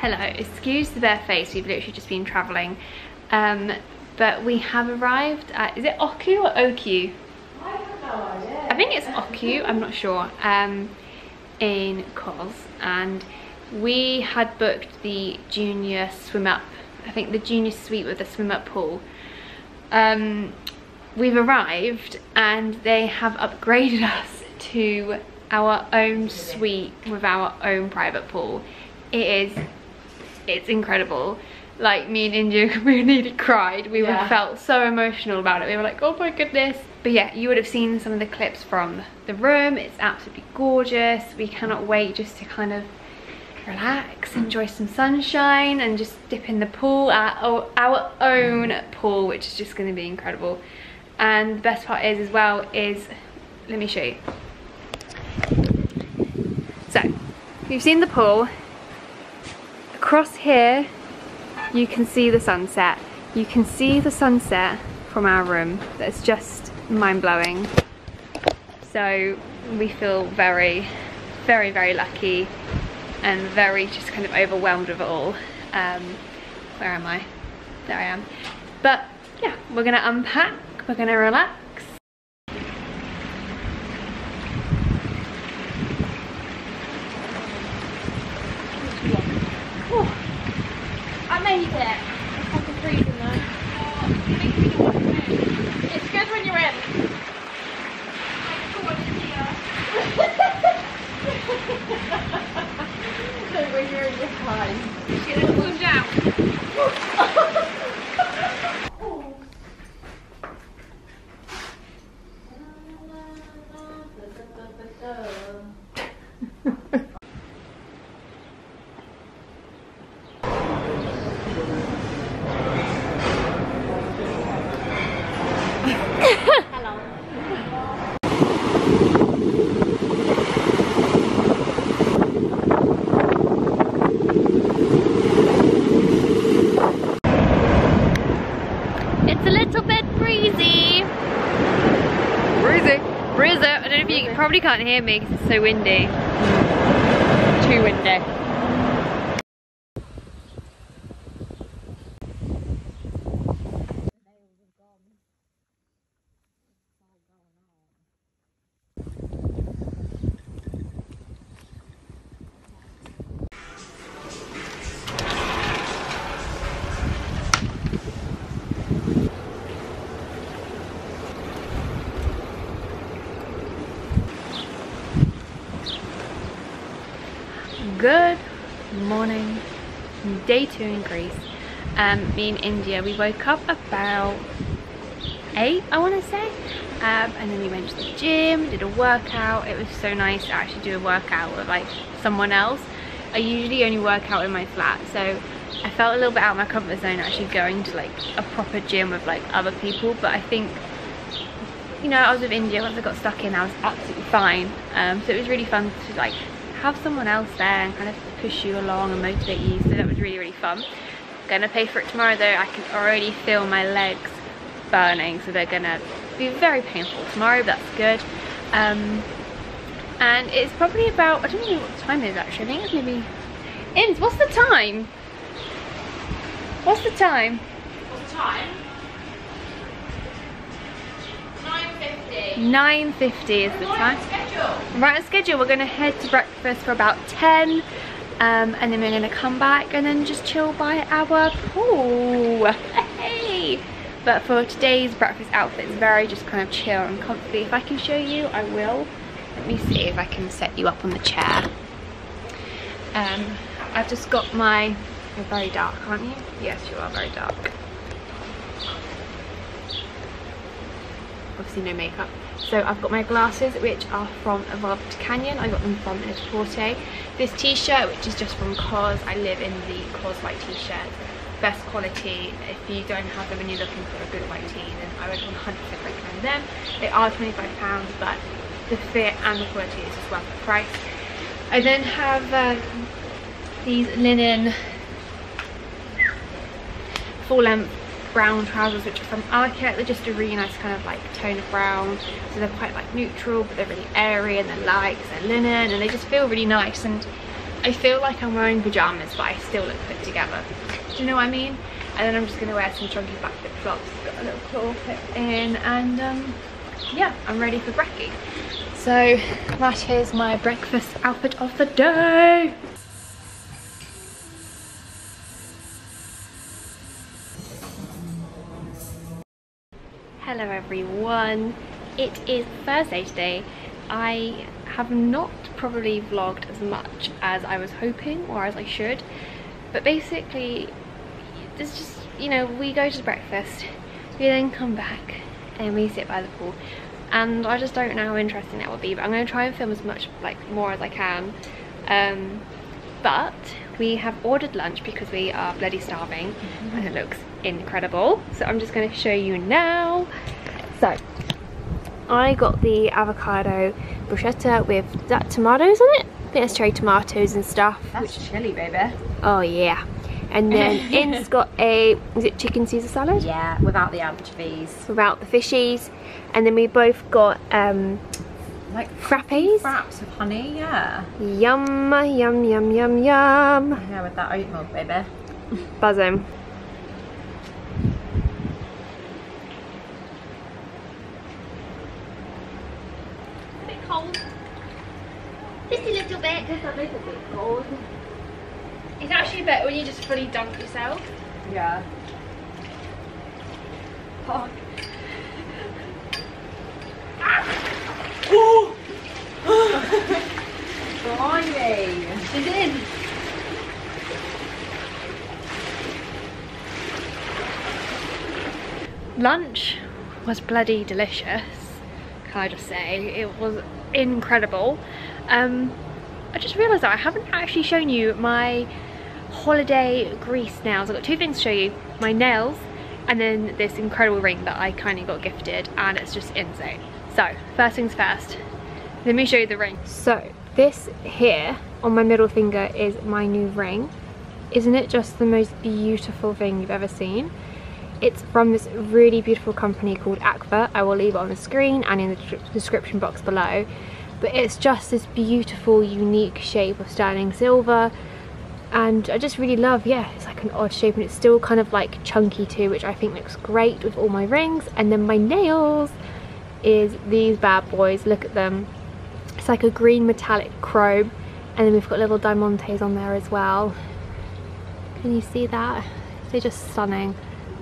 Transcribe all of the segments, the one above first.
Hello, excuse the bare face, we've literally just been travelling, but we have arrived at, is it OKU or OKU? I have no idea. I think it's OKU, I'm not sure, in Kos, and we had booked the junior swim up, I think the junior suite with the swim up pool. We've arrived and they have upgraded us to our own suite with our own private pool. It's incredible. Like, me and India, we nearly cried. We felt so emotional about it. We were like, oh my goodness. But yeah, you would have seen some of the clips from the room. It's absolutely gorgeous. We cannot wait just to kind of relax, enjoy some sunshine, and just dip in the pool, our own pool, which is just going to be incredible. And the best part is as well is, let me show you. So, you've seen the pool. Across here, you can see the sunset. You can see the sunset from our room. That's just mind-blowing. So we feel very, very, very lucky and very just kind of overwhelmed with it all. Where am I? There I am. But yeah, we're gonna unpack, we're gonna relax. It. It's like a freeze in there. It's good when you're in. So when you're in, you're fine. Get it cooled down. Probably can't hear me because it's so windy. Too windy. Good morning, day 2 in Greece. Me and India, we woke up about 8, I want to say, and then we went to the gym, did a workout. It was so nice to actually do a workout with like someone else. I usually only work out in my flat, so I felt a little bit out of my comfort zone actually going to like a proper gym with like other people. But I think, you know, I was with India, once I got stuck in I was absolutely fine, so it was really fun to like have someone else there and kind of push you along and motivate you. So that was really, really fun. Gonna pay for it tomorrow though. I can already feel my legs burning, so they're gonna be very painful tomorrow, but that's good. And it's probably about, I don't know what the time it is actually. I think it's maybe, Inns, what's the time? What's the time? What's the time? 9:50 is the time. I'm right on schedule. We're going to head to breakfast for about 10, and then we're going to come back and then just chill by our pool. Hey! But for today's breakfast outfit, it's very just kind of chill and comfy. If I can show you, I will. Let me see if I can set you up on the chair. I've just got my... You're very dark, aren't you? Yes, you are very dark. Obviously no makeup. So I've got my glasses, which are from Evolved Canyon. I got them from Porte. This t-shirt, which is just from Kos. I live in the Kos white t-shirt. Best quality. If you don't have them and you're looking for a good white tee, then I would 100% recommend them. They are £25, but the fit and the quality is just worth the price. I then have these linen full-length brown trousers, which are from Arket. They're just a really nice kind of like tone of brown, so they're quite like neutral, but they're really airy and they're light because they're linen and they just feel really nice. And I feel like I'm wearing pajamas, but I still look put together. Do you know what I mean? And then I'm just going to wear some chunky black flip flops. Got a little claw pit in, and yeah, I'm ready for brekkie. So that is my breakfast outfit of the day. Hello everyone, it is Thursday today. I have not probably vlogged as much as I was hoping or as I should, but basically there's just, you know, we go to breakfast, we then come back and we sit by the pool, and I just don't know how interesting that would be, but I'm going to try and film as much, like, more as I can. But we have ordered lunch because we are bloody starving, and it looks incredible, so I'm just going to show you now. So I got the avocado bruschetta with that tomatoes on it. I think that's cherry tomatoes and stuff. That's chilli, baby. Oh yeah. And then it's got a, is it chicken Caesar salad? Yeah, without the anchovies. Without the fishies. And then we both got like frappes. Fraps with honey, yeah. Yum, yum, yum, yum, yum. I know, with that oat milk, baby. Buzzing. Just a little bit. Just a little bit cold. It's actually better when you just fully dunk yourself. Yeah. Oh. Ah. Blimey. It's in. Lunch was bloody delicious, can I just say. It was incredible. I just realised that I haven't actually shown you my holiday Greece nails. I've got two things to show you. My nails, and then this incredible ring that I kind of got gifted, and it's just insane. So first things first, let me show you the ring. So this here on my middle finger is my new ring. Isn't it just the most beautiful thing you've ever seen? It's from this really beautiful company called Akva. I will leave it on the screen and in the description box below. But it's just this beautiful, unique shape of sterling silver, and I just really love, yeah, it's like an odd shape, and it's still kind of like chunky too, which I think looks great with all my rings. And then my nails is these bad boys, look at them. It's like a green metallic chrome, and then we've got little diamantes on there as well. Can you see that? They're just stunning.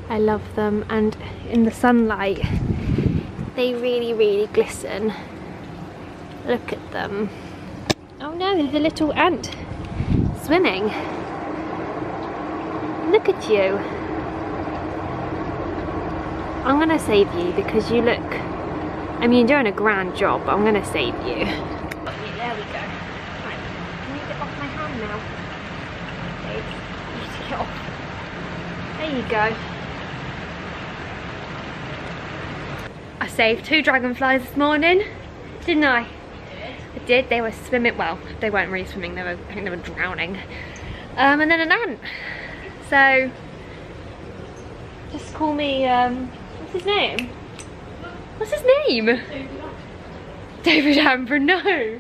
I love them, and in the sunlight they really, really glisten. Look at them. Oh no, there's a little ant swimming. Look at you. I'm gonna save you because you look, I mean, you're doing a grand job, but I'm gonna save you. There we go. Right, I need it off my hand now. Okay, just get off. There you go. I saved 2 dragonflies this morning, didn't I? Did they were swimming, well, they weren't really swimming, they were, I think they were drowning, and then an ant. So just call me what's his name, David Amber. No, oh.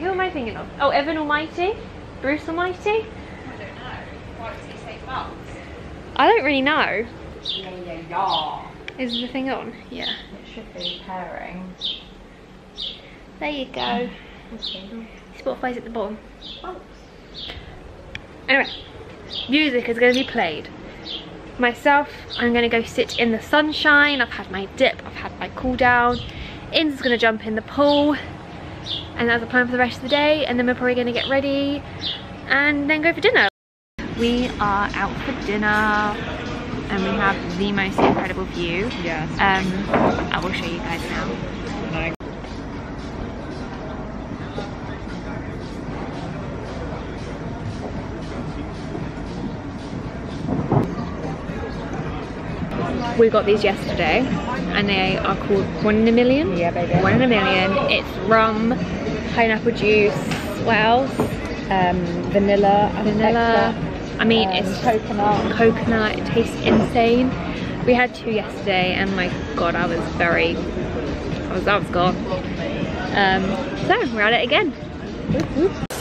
Who am I thinking of? Oh, Evan Almighty, Bruce Almighty. I don't know. Why does he say Bugs? I don't really know. Yeah, yeah, yeah. Is the thing on? Yeah, it should be pairing. There you go. Okay. Spotify's at the bottom. Thanks. Anyway, music is going to be played. Myself, I'm going to go sit in the sunshine. I've had my dip, I've had my cool down. Inza's going to jump in the pool, and that's the plan for the rest of the day. And then we're probably going to get ready and then go for dinner. We are out for dinner, and we have the most incredible view. Yes. I will show you guys now. We got these yesterday, and they are called 1 in a million. Yeah, baby. 1 in a million. It's rum, pineapple juice, what else? Vanilla. Vanilla. I mean, it's coconut. Coconut. It tastes insane. We had 2 yesterday, and my God, I was gone. So we're at it again. Whoop, whoop.